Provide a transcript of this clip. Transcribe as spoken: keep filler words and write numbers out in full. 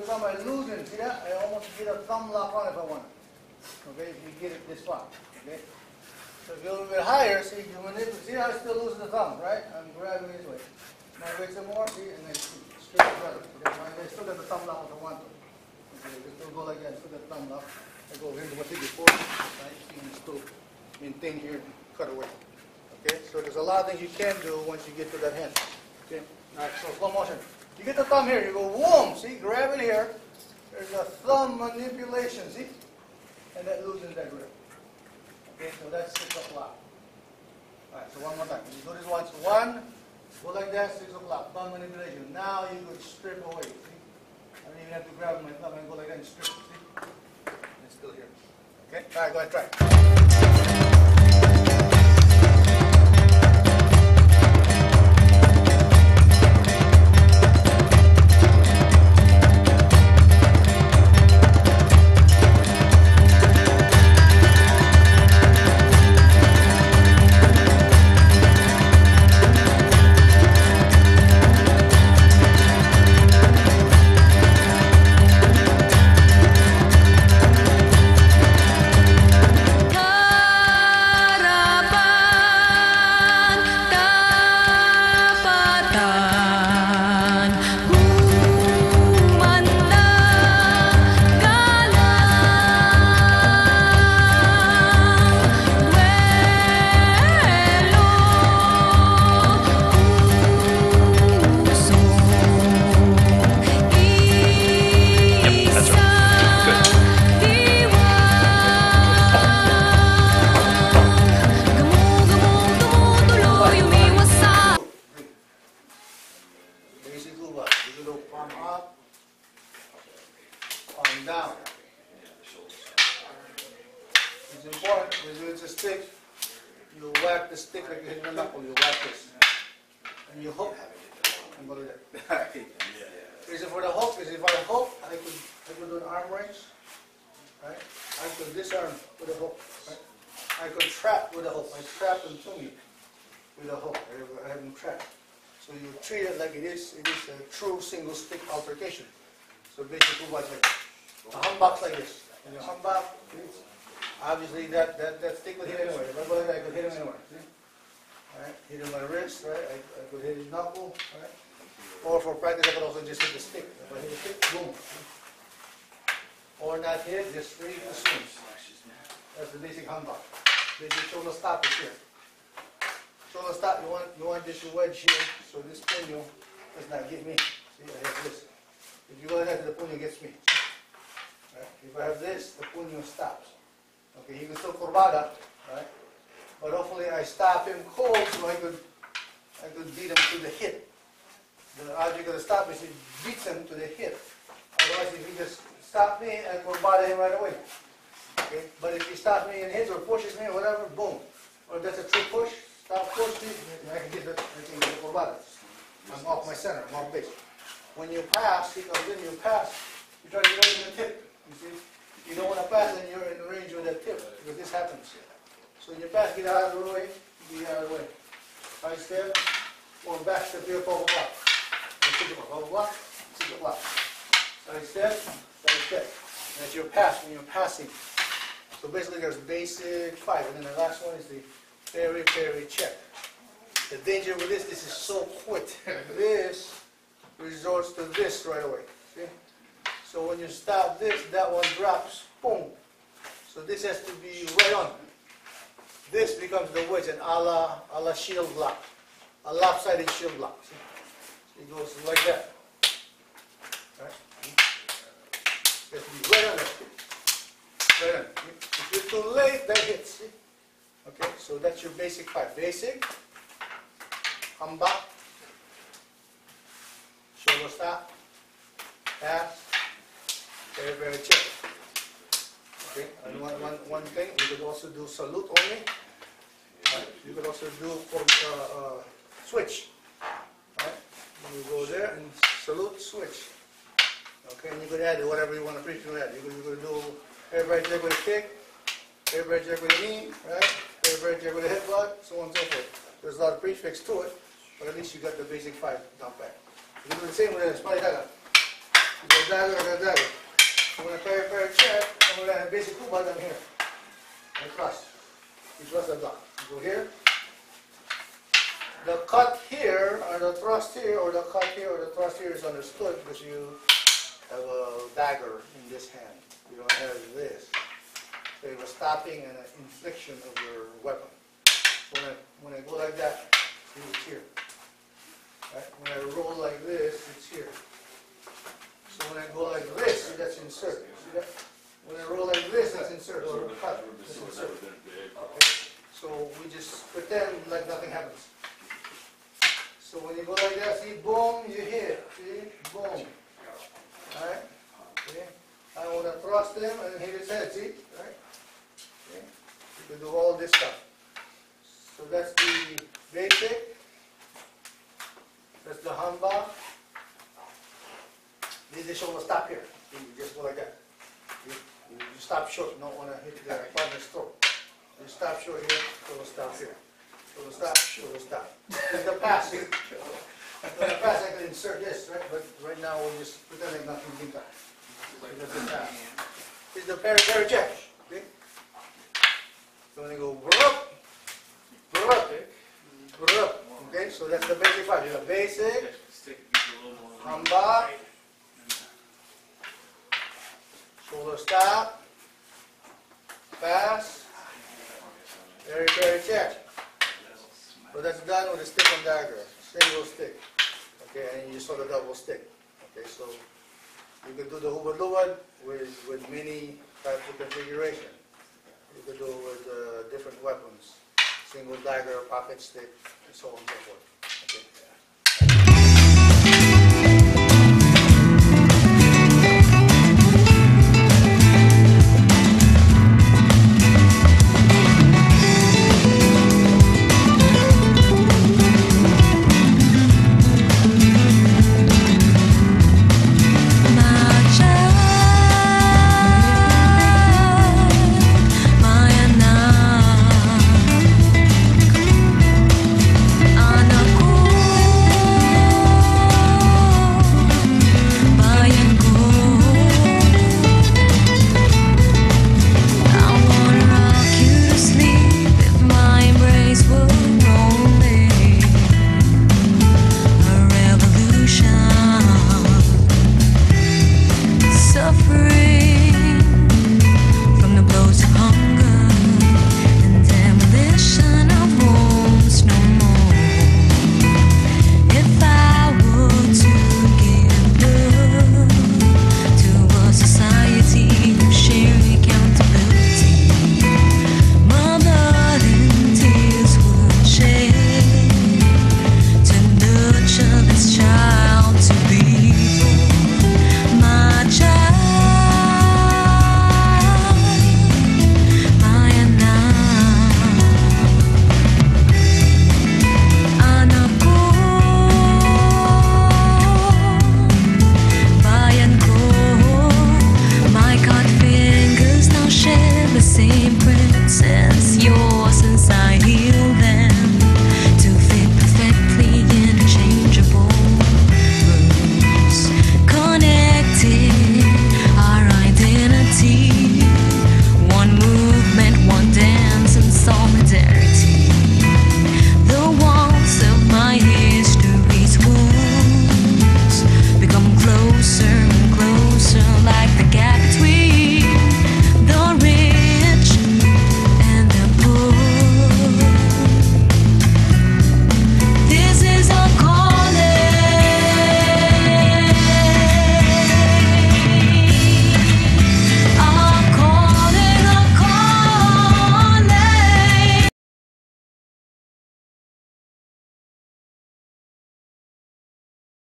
become a illusion. See that? I almost get a thumb lock on if I want it. Okay, if you get it this far. Okay? So if you're a little bit higher, see, you manipulate. See how I still lose the thumb, right? I'm grabbing this way. Now wait some more, see, and then see, straight further. Okay, I still got the thumb lock if I want to. Okay, I still go like that, I still got the thumb lock. I go here to what I did before. I see still maintain here, cut away. Okay, so there's a lot of things you can do once you get to that hand. Okay, all right, so slow motion. You get the thumb here, you go, whoom, see, grab it here. There's a thumb manipulation, see? And that loosens that grip. Okay, so that's six o'clock. All right, so one more time. You do this once. One, go like that, six o'clock. Thumb manipulation. Now you go strip away, see? I don't even have to grab my thumb and go like that and strip, see? And it's still here. Okay, all right, go ahead, try. Shield lock, a lopsided shield lock. See? So it goes like that. Right? You have to be right on it. Right on it. If you're too late, that hits. See? Okay, so that's your basic five. Basic, hamba, shoulder stop, pass, very, very chill. Okay, and one, one, one thing, you could also do salute only. You could also do for, uh, uh, switch. Right? You go there and salute, switch. Okay, and you could add whatever you want to preach to that. You could, you could do everybody check with a kick, everybody check with a knee, right? Everybody check with a hip block, so on and so forth. There's a lot of prefix to it, but at least you got the basic five down pat. You can do the same with a spalitaga. Dadalo, dadalo. I'm going to prepare for a chef. I'm going to have basic kubad down here. And crush. You trust the block. You go here. The cut here, or the thrust here, or the cut here, or the thrust here is understood because you have a dagger in this hand. You don't have this. So you were stopping an infliction of your weapon. When I, when I go like that, it's here. Right? When I roll like this, it's here. So when I go like this, see, that's insert. See that? When I roll like this, that's insert. So, cut, that's insert. Okay. So we just pretend like nothing happens. So when you go like that, see, boom, you hit. See, boom. All right? Okay. I want to thrust him and hit his head. See, all right? Okay. You can do all this stuff. So that's the basic. That's the hamba. This is almost stop here. You just go like that. You, you stop short. You don't want to hit the partner's throat. You stop short here. It will stop here. It will stop. It will stop. It's the pass. When the pass, I can insert this, right? But right now we're just pretending nothing came back. It doesn't pass. It's the parry parry check. Okay. So when you go brrrp, brrrp, brrrp. Okay. So that's the basic five. You have basic, hamba, shoulder stop, pass, very, very check. But that's done with a stick and dagger, single stick. Okay, and you saw the double stick. Okay, so you can do the Hubad Lubad with, with many types of configuration. You can do it with uh, different weapons, single dagger, pocket stick, and so on and so forth. Okay.